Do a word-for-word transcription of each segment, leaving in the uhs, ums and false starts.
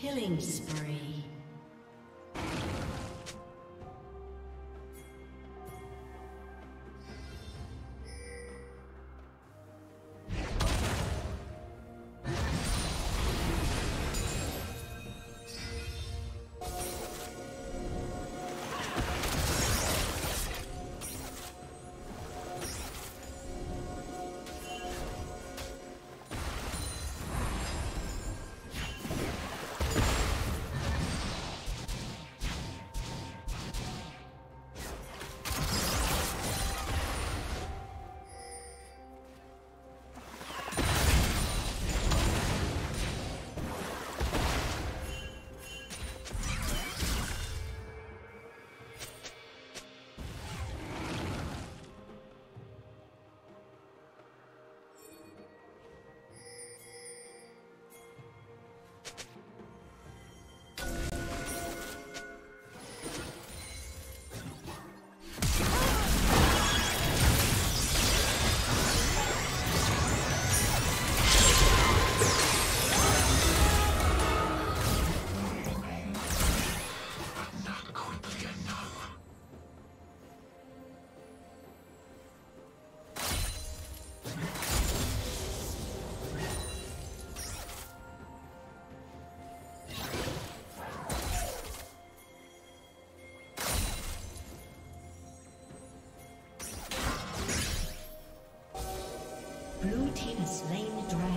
Killing spree. Slain the dragon.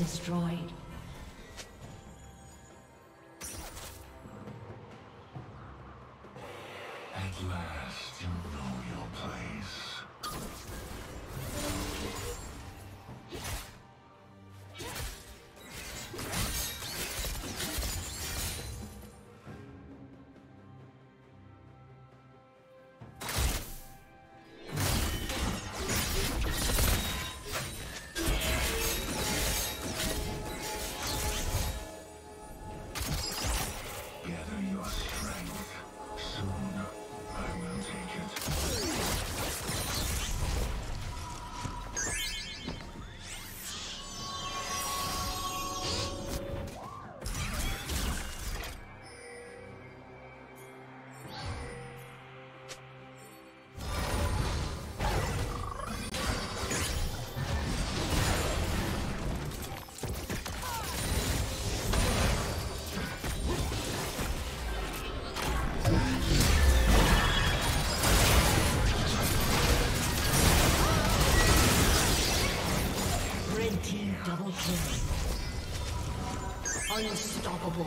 destroyed. At last, you know your place. Unstoppable.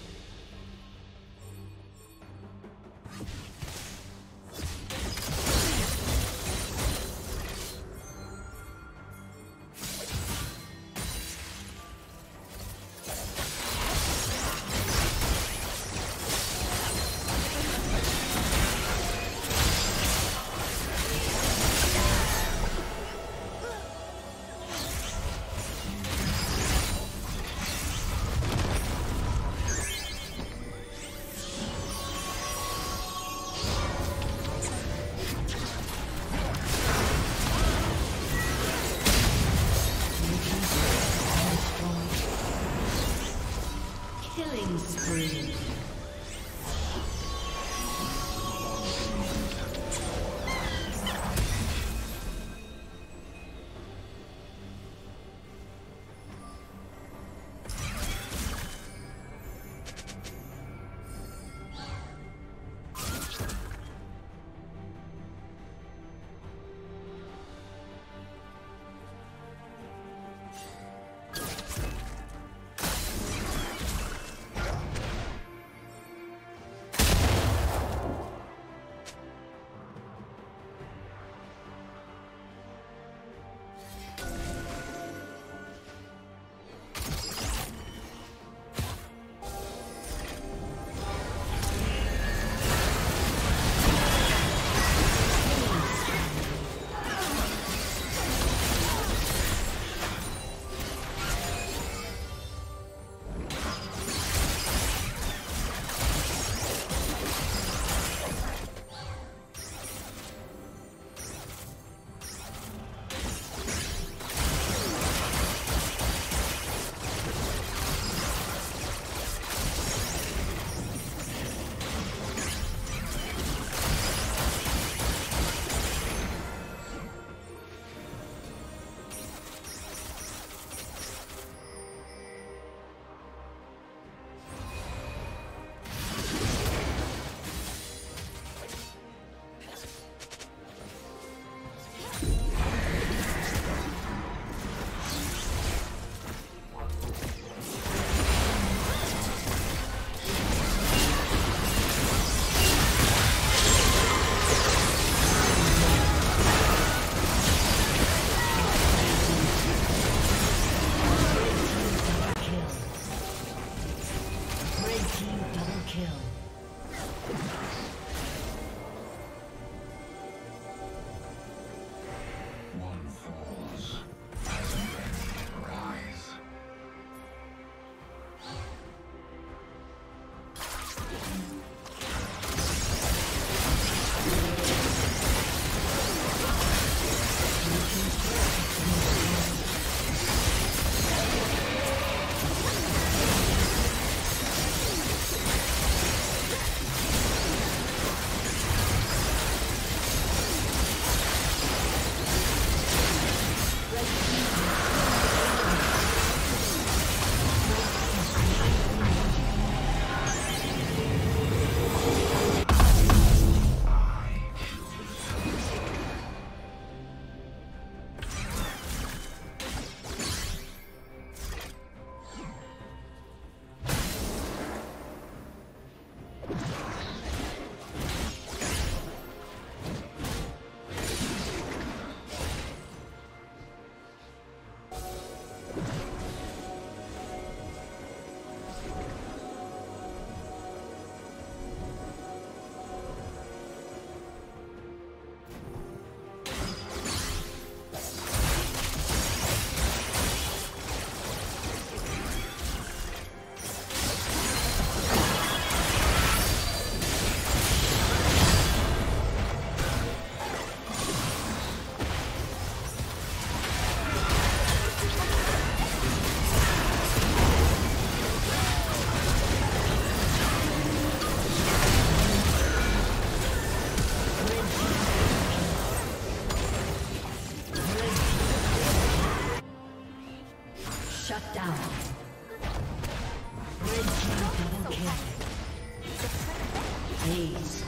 Shut down. Red team double kill. Ace.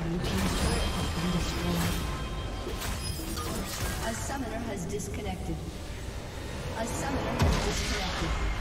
Blue team's turret has been destroyed. A summoner has disconnected. A summoner has disconnected.